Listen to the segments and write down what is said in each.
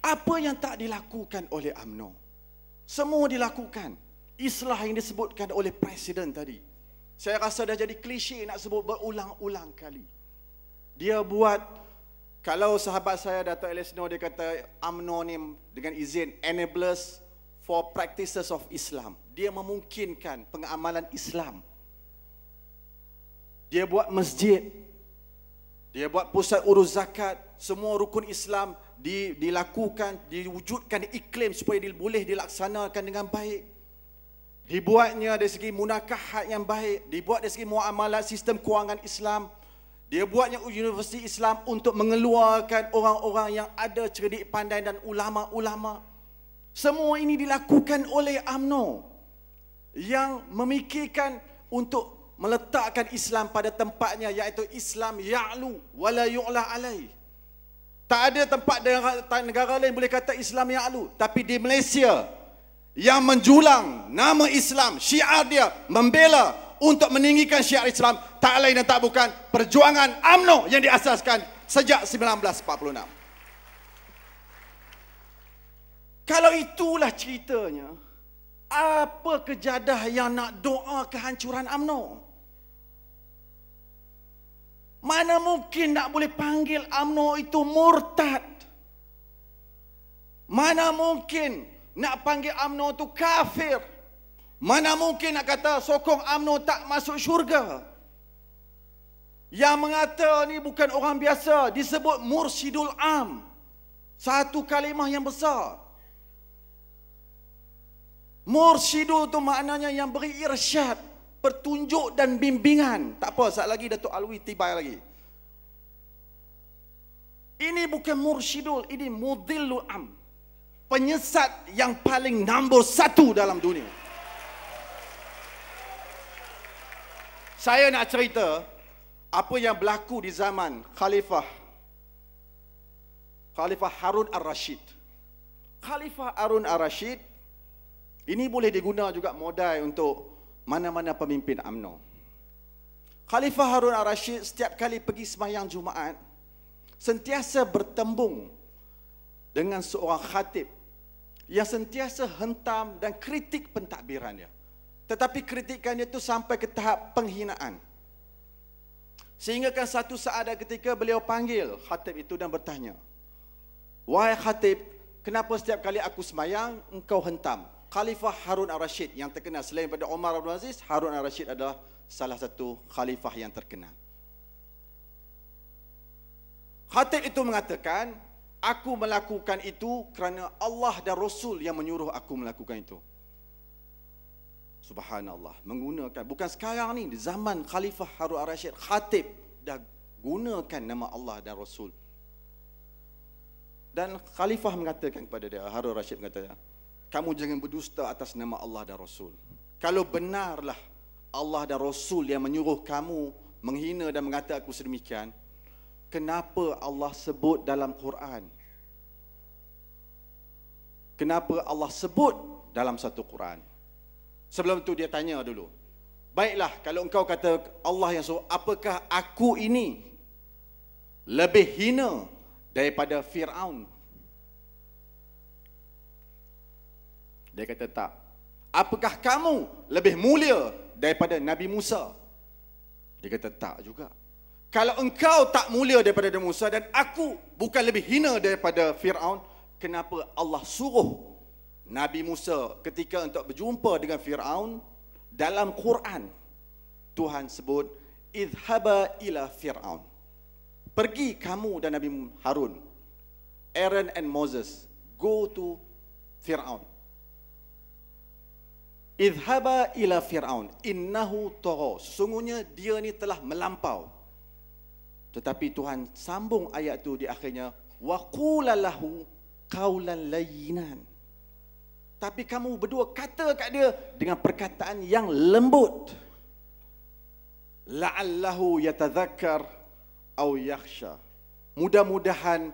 Apa yang tak dilakukan oleh UMNO? Semua dilakukan. Islah yang disebutkan oleh Presiden tadi, saya rasa dah jadi klise nak sebut berulang-ulang kali. Dia buat, kalau sahabat saya Dato' Elisno, dia kata UMNO ni dengan izin enablers for practices of Islam. Dia memungkinkan pengamalan Islam. Dia buat masjid, dia buat pusat urus zakat, semua rukun Islam dilakukan, diwujudkan, diiklim supaya boleh dilaksanakan dengan baik. Dibuatnya dari segi munakahat yang baik, dibuat dari segi muamalah sistem kewangan Islam, dia buatnya Universiti Islam untuk mengeluarkan orang-orang yang ada cerdik pandai dan ulama-ulama. Semua ini dilakukan oleh UMNO yang memikirkan untuk meletakkan Islam pada tempatnya, iaitu Islam ya'lu wala yu'la alaih. Tak ada tempat negara lain boleh kata Islam ya'lu, tapi di Malaysia yang menjulang nama Islam, syiar dia membela untuk meninggikan syiar Islam tak lain dan tak bukan perjuangan UMNO yang diasaskan sejak 1946. Kalau itulah ceritanya, apa kejadah yang nak doa kehancuran UMNO? Mana mungkin nak boleh panggil UMNO itu murtad? Mana mungkin nak panggil UMNO itu kafir? Mana mungkin nak kata sokong UMNO tak masuk syurga? Yang mengata ni bukan orang biasa, disebut mursyidul am. Satu kalimah yang besar. Mursyidul itu maknanya yang beri irsyad, petunjuk dan bimbingan. Tak apa, saat lagi Dato' Alwi tiba lagi. Ini bukan mursyidul, ini mudillul am, penyesat yang paling nombor 1 dalam dunia. Saya nak cerita apa yang berlaku di zaman Khalifah Harun al-Rashid. Khalifah Harun al-Rashid ini boleh diguna juga modal untuk mana-mana pemimpin UMNO. Khalifah Harun al-Rashid setiap kali pergi sembahyang Jumaat sentiasa bertembung dengan seorang khatib yang sentiasa hentam dan kritik pentadbirannya. Tetapi kritikannya itu sampai ke tahap penghinaan. Sehinggakan satu saat dan ketika beliau panggil khatib itu dan bertanya, "Wahai khatib, kenapa setiap kali aku sembahyang engkau hentam?" Khalifah Harun al-Rashid yang terkenal, selain daripada Umar Abdul Aziz, Harun al-Rashid adalah salah satu khalifah yang terkenal. Khatib itu mengatakan, "Aku melakukan itu kerana Allah dan Rasul yang menyuruh aku melakukan itu." Subhanallah, menggunakan, bukan sekarang ni, di zaman Khalifah Harun al-Rashid, khatib dah gunakan nama Allah dan Rasul. Dan khalifah mengatakan kepada dia, Harun al-Rashid mengatakan, "Kamu jangan berdusta atas nama Allah dan Rasul. Kalau benarlah Allah dan Rasul yang menyuruh kamu menghina dan mengata aku sedemikian, kenapa Allah sebut dalam Quran? Kenapa Allah sebut dalam satu Quran?" Sebelum tu dia tanya dulu, "Baiklah, kalau engkau kata Allah yang suruh, apakah aku ini lebih hina daripada Fir'aun?" Dia kata, "Tak." "Apakah kamu lebih mulia daripada Nabi Musa?" Dia kata, "Tak juga." "Kalau engkau tak mulia daripada Nabi Musa dan aku bukan lebih hina daripada Fir'aun, kenapa Allah suruh Nabi Musa ketika untuk berjumpa dengan Fir'aun dalam Quran Tuhan sebut idhaba ila Fir'aun, pergi kamu dan Nabi Harun, Aaron and Moses, go to Fir'aun. Idhaba ila Fir'aun, innahu tagha, sesungguhnya dia ni telah melampau." Tetapi Tuhan sambung ayat tu di akhirnya, "Wa qul lahu qawlan layyinan." Tapi kamu berdua kata kat dia dengan perkataan yang lembut. "La'allahu yatadhakkar aw yakhsha." Mudah-mudahan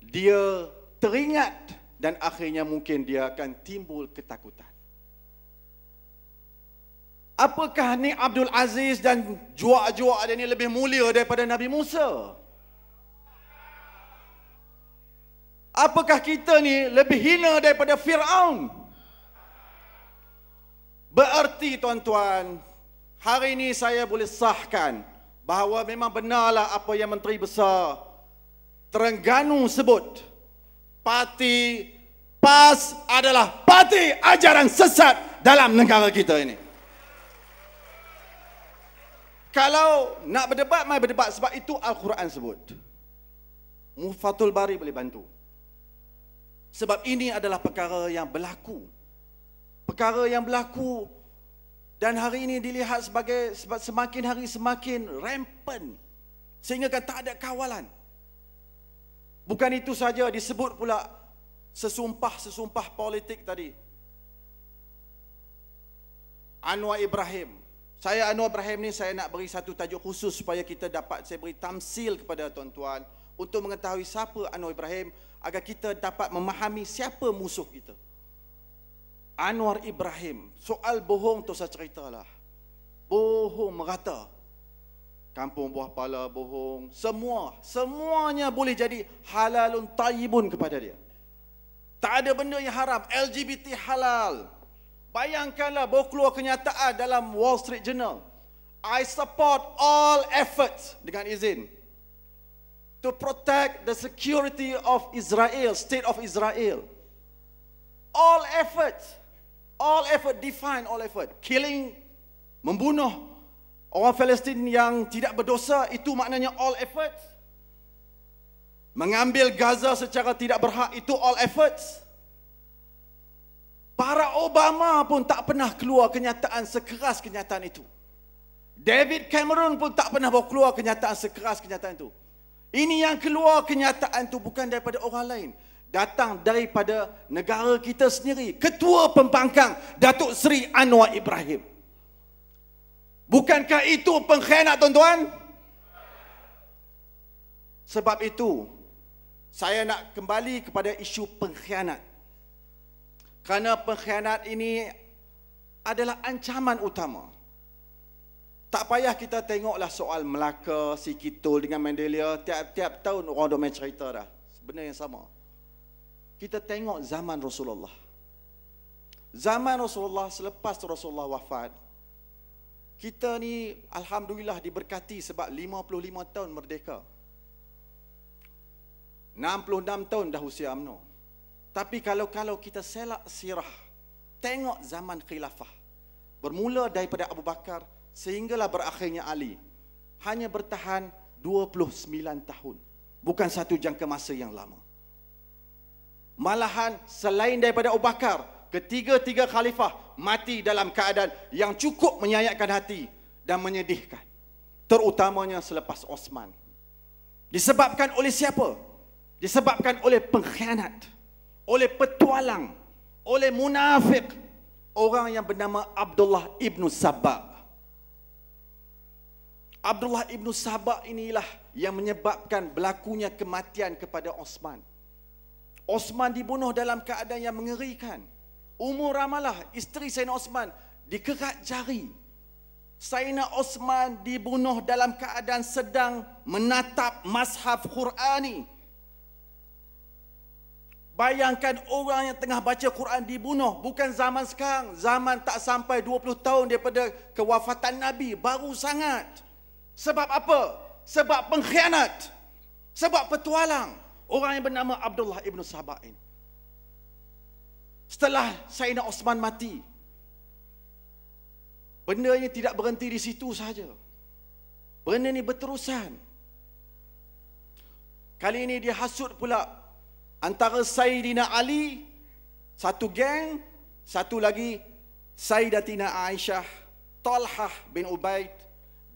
dia teringat dan akhirnya mungkin dia akan timbul ketakutan. Apakah ni Abdul Aziz dan juak-juak dia ni lebih mulia daripada Nabi Musa? Apakah kita ni lebih hina daripada Fir'aun? Bererti tuan-tuan, hari ini saya boleh sahkan bahawa memang benarlah apa yang Menteri Besar Terengganu sebut. Parti PAS adalah parti ajaran sesat dalam negara kita ini. Kalau nak berdebat, mari berdebat, sebab itu Al-Quran sebut. Mufatul Bari boleh bantu. Sebab ini adalah perkara yang berlaku. Perkara yang berlaku dan hari ini dilihat sebagai semakin hari semakin rampant. Sehingga kan tak ada kawalan. Bukan itu saja, disebut pula sesumpah-sesumpah politik tadi. Anwar Ibrahim. Saya Anwar Ibrahim ni saya nak beri satu tajuk khusus supaya kita dapat, saya beri tamsil kepada tuan-tuan untuk mengetahui siapa Anwar Ibrahim agar kita dapat memahami siapa musuh kita. Anwar Ibrahim, soal bohong tu saya ceritalah. Bohong merata. Kampung Buah Pala bohong, semuanya boleh jadi halalun tayyibun kepada dia. Tak ada benda yang haram, LGBT halal. Bayangkanlah baru keluar kenyataan dalam Wall Street Journal. I support all efforts, dengan izin, to protect the security of Israel, state of Israel. All effort, define all effort. Killing, membunuh orang Palestin yang tidak berdosa, itu maknanya all efforts. Mengambil Gaza secara tidak berhak, itu all efforts. Barack Obama pun tak pernah keluar kenyataan sekeras kenyataan itu. David Cameron pun tak pernah keluar kenyataan sekeras kenyataan itu. Ini yang keluar kenyataan itu bukan daripada orang lain. Datang daripada negara kita sendiri. Ketua Pembangkang Datuk Seri Anwar Ibrahim. Bukankah itu pengkhianat tuan-tuan? Sebab itu, saya nak kembali kepada isu pengkhianat. Kerana pengkhianat ini adalah ancaman utama. Tak payah kita tengoklah soal Melaka, Sikitul dengan Mandelia. Tiap-tiap tahun orang domain cerita dah. Sebenarnya yang sama. Kita tengok zaman Rasulullah. Zaman Rasulullah, selepas Rasulullah wafat, kita ni Alhamdulillah diberkati sebab 55 tahun merdeka. 66 tahun dah usia UMNO. Tapi kalau kita selak sirah, tengok zaman khilafah. Bermula daripada Abu Bakar, sehinggalah berakhirnya Ali. Hanya bertahan 29 tahun. Bukan satu jangka masa yang lama. Malahan selain daripada Abu Bakar, ketiga-tiga khalifah mati dalam keadaan yang cukup menyayatkan hati dan menyedihkan. Terutamanya selepas Uthman. Disebabkan oleh siapa? Disebabkan oleh pengkhianat, oleh petualang, oleh munafik, orang yang bernama Abdullah ibnu Saba. Abdullah ibnu Saba inilah yang menyebabkan berlakunya kematian kepada Uthman. Uthman dibunuh dalam keadaan yang mengerikan. Ummu Ramlah, isteri Saidina Uthman, dikerat jari. Saidina Uthman dibunuh dalam keadaan sedang menatap mushaf Qurani. Bayangkan orang yang tengah baca Quran dibunuh. Bukan zaman sekarang. Zaman tak sampai 20 tahun daripada kewafatan Nabi. Baru sangat. Sebab apa? Sebab pengkhianat. Sebab petualang. Orang yang bernama Abdullah ibnu Saba ini. Setelah Saidina Uthman mati, benda ini tidak berhenti di situ sahaja. Benda ini berterusan. Kali ini dia hasut pula antara Saidina Ali, satu geng, satu lagi Saidatina Aisyah, Talhah bin Ubaid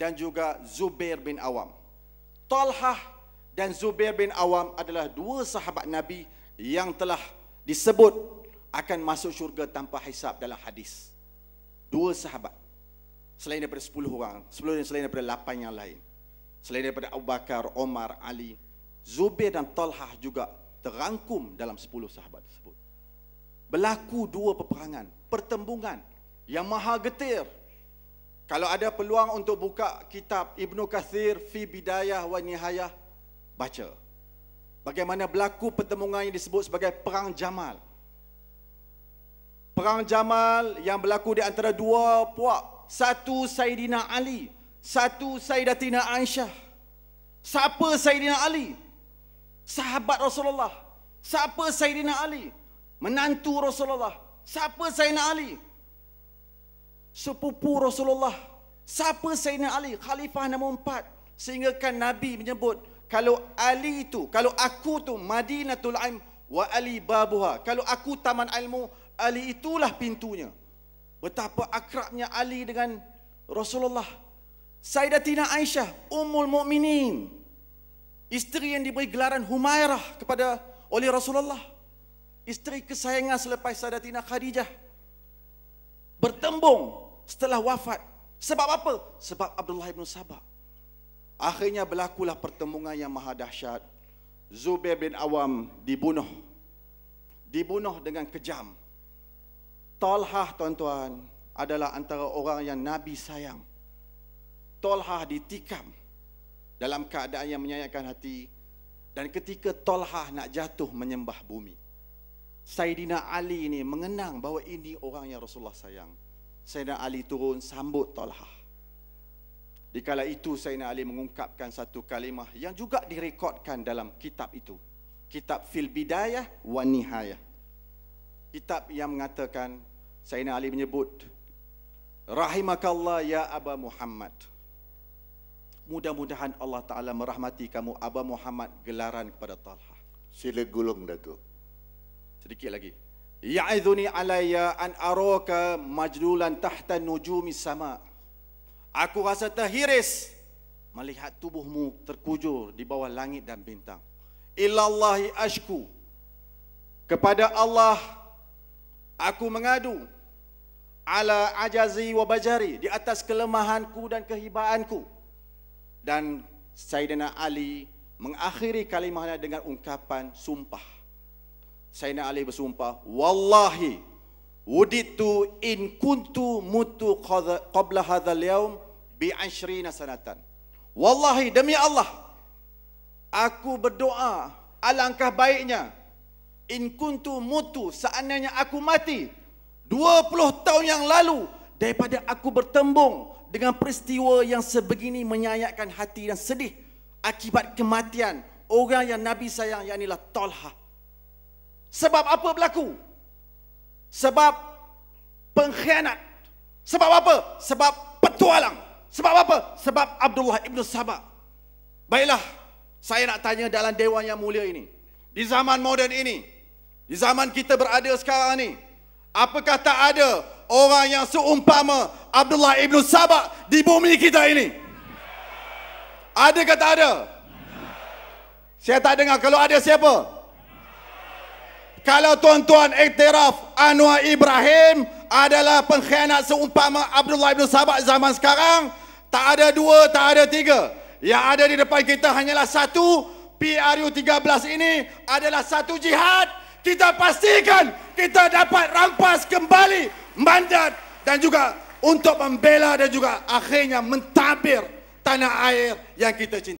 dan juga Zubair bin Awam. Talhah dan Zubair bin Awam adalah dua sahabat Nabi yang telah disebut akan masuk syurga tanpa hisab dalam hadis. Dua sahabat. Selain daripada 10 orang, 10 selain daripada 8 yang lain. Selain daripada Abu Bakar, Omar, Ali, Zubair dan Talhah juga terangkum dalam 10 sahabat tersebut. Berlaku dua peperangan, pertembungan yang maha getir. Kalau ada peluang untuk buka kitab Ibnu Katsir Fi Bidayah wa Nihayah, baca. bagaimana berlaku pertemuan yang disebut sebagai Perang Jamal. Perang Jamal yang berlaku di antara dua puak. Satu Saidina Ali, satu Saidatina Aisyah. Siapa Saidina Ali? Sahabat Rasulullah. Siapa Saidina Ali? Menantu Rasulullah. Siapa Saidina Ali? Sepupu Rasulullah. Siapa Saidina Ali? Khalifah nombor 4. Sehingga kan Nabi menyebut, kalau Ali itu, kalau aku tu Madinatul Ilm wa Ali babuha. Kalau aku taman ilmu, Ali itulah pintunya. Betapa akrabnya Ali dengan Rasulullah. Sayyidatina Aisyah, Ummul Mukminin, isteri yang diberi gelaran Humairah kepada oleh Rasulullah, isteri kesayangan selepas Sayyidatina Khadijah. Bertembung setelah wafat. Sebab apa? Sebab Abdullah ibnu Saba. Akhirnya berlakulah pertemuan yang maha dahsyat. Zubair bin Awam dibunuh. Dibunuh dengan kejam. Talhah, tuan-tuan, adalah antara orang yang Nabi sayang. Talhah ditikam dalam keadaan yang menyayatkan hati. Dan ketika Talhah nak jatuh menyembah bumi, Saidina Ali ini mengenang bahawa ini orang yang Rasulullah sayang. Saidina Ali turun sambut Talhah. Di kala itu Saidina Ali mengungkapkan satu kalimah yang juga direkodkan dalam kitab itu, kitab Fil Bidayah wa Nihayah. Kitab yang mengatakan, Sayyidina Ali menyebut, rahimakallah ya Aba Muhammad. Mudah-mudahan Allah Ta'ala merahmati kamu, Aba Muhammad, gelaran kepada Talhah. Sila gulung, Datuk. Sedikit lagi. Ya'idhuni alaya an aroka majlulan tahta nujumi sama. Aku rasa terhiris melihat tubuhmu terkujur di bawah langit dan bintang. Ilallahi ashku. Kepada Allah aku mengadu, ala ajazi wa bajari, di atas kelemahanku dan kehibaanku. Dan Saidina Ali mengakhiri kalimahnya dengan ungkapan sumpah. Saidina Ali bersumpah, wallahi wuditu in kuntu mutu qabla hadzal yaum bi 20 sanatan. Wallahi, demi Allah, aku berdoa alangkah baiknya in kuntu mutu, seandainya aku mati 20 tahun yang lalu, daripada aku bertembung dengan peristiwa yang sebegini menyayatkan hati dan sedih akibat kematian orang yang Nabi sayang, iaitu Talhah. Sebab apa berlaku? Sebab pengkhianat. Sebab apa? Sebab petualang. Sebab apa? Sebab Abdullah ibnu Saba. Baiklah, saya nak tanya dalam dewan yang mulia ini, di zaman moden ini, di zaman kita berada sekarang ni, apakah tak ada orang yang seumpama Abdullah ibnu Saba di bumi kita ini? Ada ke tak ada? Saya tak dengar. Kalau ada, siapa? Kalau tuan-tuan iktiraf Anwar Ibrahim adalah pengkhianat seumpama Abdullah ibnu Saba zaman sekarang, tak ada dua, tak ada tiga. Yang ada di depan kita hanyalah satu. PRU 13 ini adalah satu jihad. Kita pastikan kita dapat rampas kembali mandat dan juga untuk membela dan juga akhirnya mentadbir tanah air yang kita cintai.